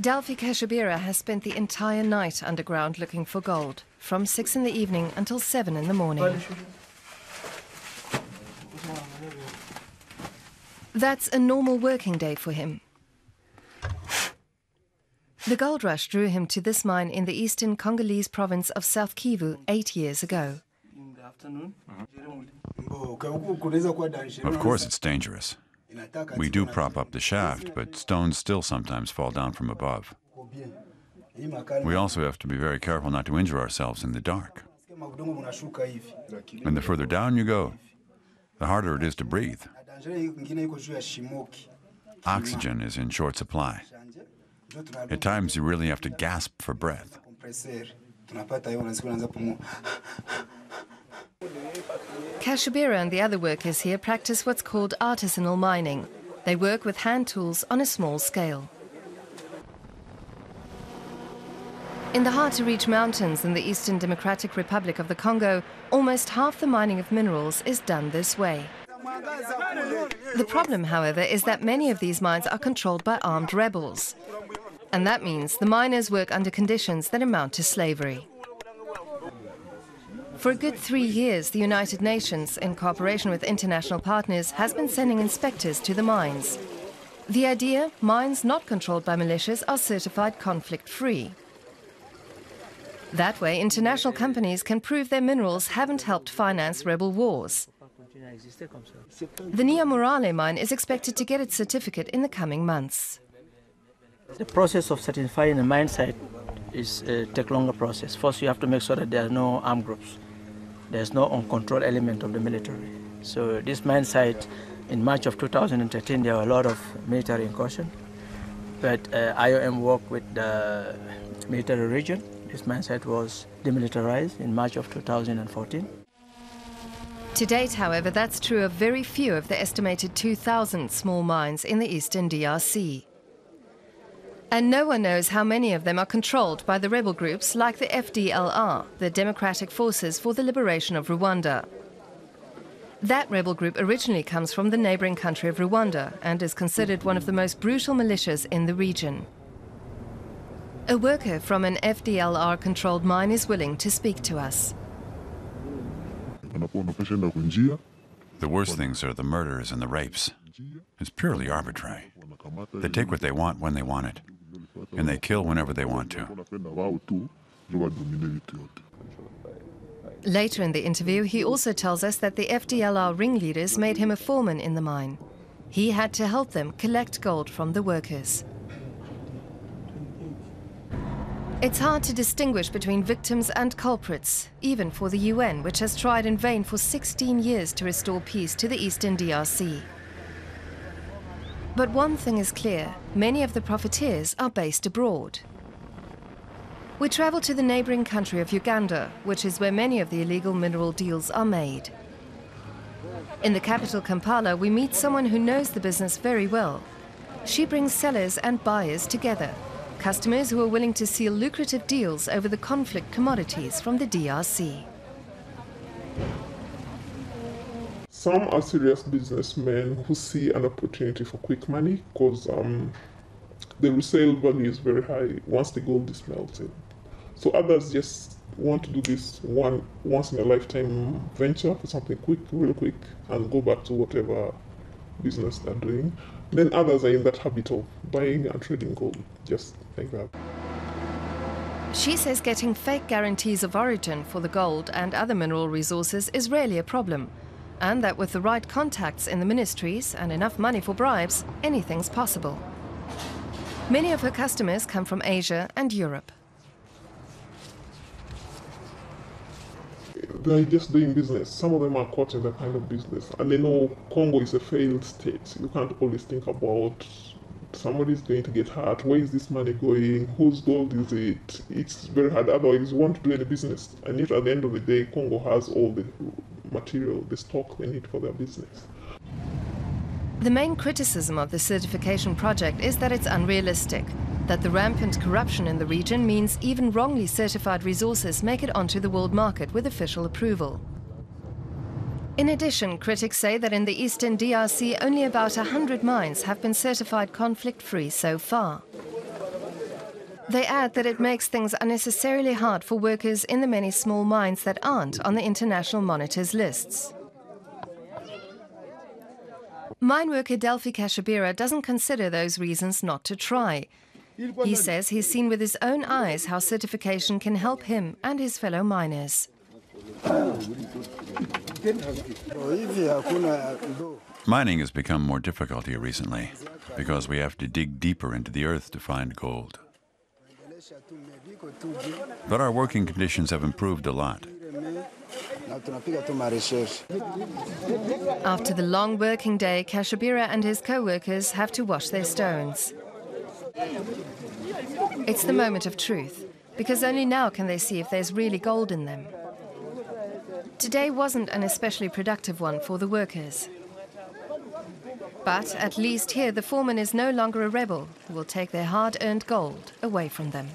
Delphi Kashabira has spent the entire night underground looking for gold, from 6 in the evening until 7 in the morning. That's a normal working day for him. The gold rush drew him to this mine in the eastern Congolese province of South Kivu 8 years ago. Of course it's dangerous. We do prop up the shaft, but stones still sometimes fall down from above. We also have to be very careful not to injure ourselves in the dark. And the further down you go, the harder it is to breathe. Oxygen is in short supply. At times you really have to gasp for breath. Kashabira and the other workers here practice what's called artisanal mining. They work with hand tools on a small scale. In the hard-to-reach mountains in the Eastern Democratic Republic of the Congo, almost half the mining of minerals is done this way. The problem, however, is that many of these mines are controlled by armed rebels. And that means the miners work under conditions that amount to slavery. For a good 3 years, the United Nations, in cooperation with international partners, has been sending inspectors to the mines. The idea: mines not controlled by militias are certified conflict-free. That way, international companies can prove their minerals haven't helped finance rebel wars. The Nia Morale mine is expected to get its certificate in the coming months. The process of certifying a mine site is a longer process. First, you have to make sure that there are no armed groups. There's no uncontrolled element of the military. So this mine site, in March of 2013, there were a lot of military incursion. But IOM worked with the military region. This mine site was demilitarized in March of 2014. To date, however, that's true of very few of the estimated 2,000 small mines in the eastern DRC. And no one knows how many of them are controlled by the rebel groups like the FDLR, the Democratic Forces for the Liberation of Rwanda. That rebel group originally comes from the neighboring country of Rwanda and is considered one of the most brutal militias in the region. A worker from an FDLR-controlled mine is willing to speak to us. The worst things are the murders and the rapes. It's purely arbitrary. They take what they want when they want it, and they kill whenever they want to. Later in the interview, he also tells us that the FDLR ringleaders made him a foreman in the mine. He had to help them collect gold from the workers. It's hard to distinguish between victims and culprits, even for the UN, which has tried in vain for 16 years to restore peace to the eastern DRC. But one thing is clear: many of the profiteers are based abroad. We travel to the neighboring country of Uganda, which is where many of the illegal mineral deals are made. In the capital, Kampala, we meet someone who knows the business very well. She brings sellers and buyers together, customers who are willing to seal lucrative deals over the conflict commodities from the DRC. Some are serious businessmen who see an opportunity for quick money because the resale value is very high once the gold is melted. So others just want to do this once-in-a-lifetime venture for something quick, real quick, and go back to whatever business they're doing. Then others are in that habit of buying and trading gold, just like that. She says getting fake guarantees of origin for the gold and other mineral resources is rarely a problem, and that with the right contacts in the ministries and enough money for bribes, anything's possible. Many of her customers come from Asia and Europe. They're just doing business. Some of them are caught in that kind of business, and they know Congo is a failed state. You can't always think about somebody's going to get hurt. Where is this money going? Whose gold is it? It's very hard. Otherwise, you won't do any business. And yet, at the end of the day, Congo has all the material, the stock they need for their business. The main criticism of the certification project is that it's unrealistic, that the rampant corruption in the region means even wrongly certified resources make it onto the world market with official approval. In addition, critics say that in the eastern DRC, only about 100 mines have been certified conflict-free so far. They add that it makes things unnecessarily hard for workers in the many small mines that aren't on the international monitors' lists. Mine worker Delphi Kashabira doesn't consider those reasons not to try. He says he's seen with his own eyes how certification can help him and his fellow miners. Mining has become more difficult here recently because we have to dig deeper into the earth to find gold. But our working conditions have improved a lot. After the long working day, Kashabira and his co-workers have to wash their stones. It's the moment of truth, because only now can they see if there's really gold in them. Today wasn't an especially productive one for the workers. But at least here the foreman is no longer a rebel who will take their hard-earned gold away from them.